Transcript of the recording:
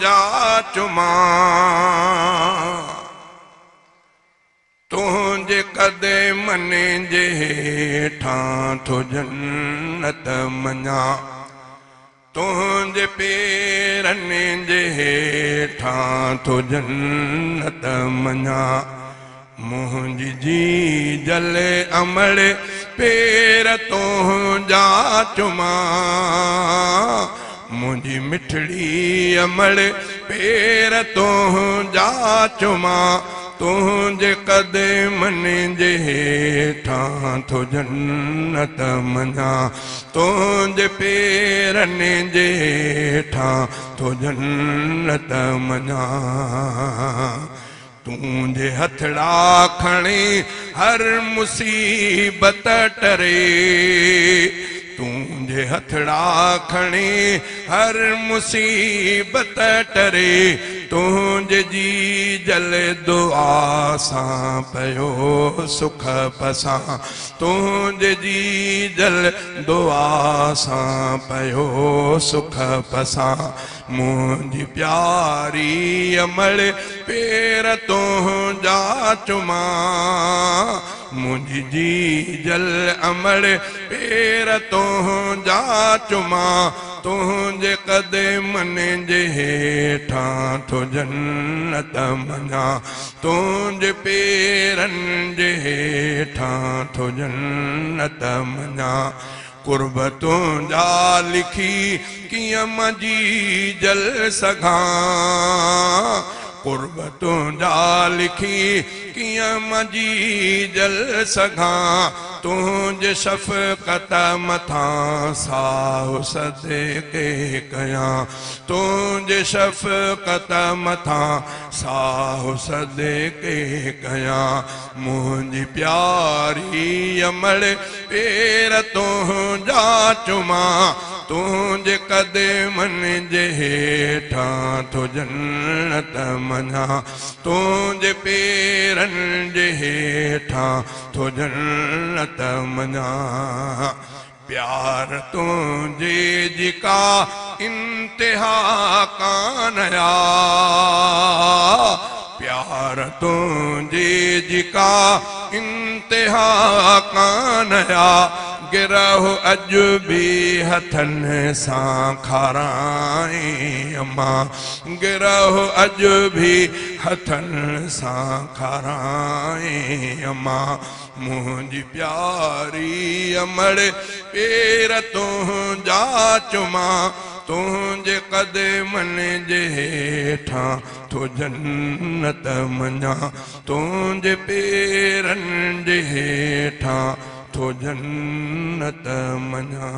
तुंहिंजा चुमा तुझे कदे मने जे हेठां थो जन्नत मना तुझे पेरने जे हेठां थो जन्नत मना मुझी जी जल अमर पेर तो जा चुमा मुझी मिठड़ी अमर पेर तो जा चुमा तुझे कदे मने जे हेठां थो जन्नत मना तुझे पेरने जे हेठां थो जन्नत मना तुझे हथड़ा खणे हर मुसीबत टरे तुझे हथड़ा खणे हर मुसीबत टरे तुझे जी जल दुआ सां पयो सुख पसां तुझे जी जल दुआ सां पयो सुख पसां मुझी प्यारी अमल पेर तो जा चुमा मुझी जी जल अमल पेर तो जा चुमा तुझे कदे मने जे हेठां थो जन्नत मना तुझे पेरन जे हेठां थो जन्नत मना कुर्ब तुझा लिखी कियां मजी जल सघां कुर्ब तुझा लिखी कियां मजी जल सघां तुझे शफ़क़त मथां साहु सदके कयां तुझे शफ़क़त मथां साहु सदके कयां मुंहिंजी प्यारी अमड़ पेर तुंहिंजा चुमा तुझे कदमन जे हेठां थो जन्नत मना तुझे पेरन जे हेठां थो जन्नत मना प्यार तुझे जिका इंतहा कानया प्यार तुझे जिका इंतहा कानया गिरहु अज भी हथन सां खाराए अम्मा गिरहु अज भी हथन सां खाराए अम्मा मुंहिंजी प्यारी अमड़ पेर तुंहिंजा चुमा तुझे कदमन जे हेठां थो जन्नत मना तुझे पेरन जे हेठां थो जन्नत मना।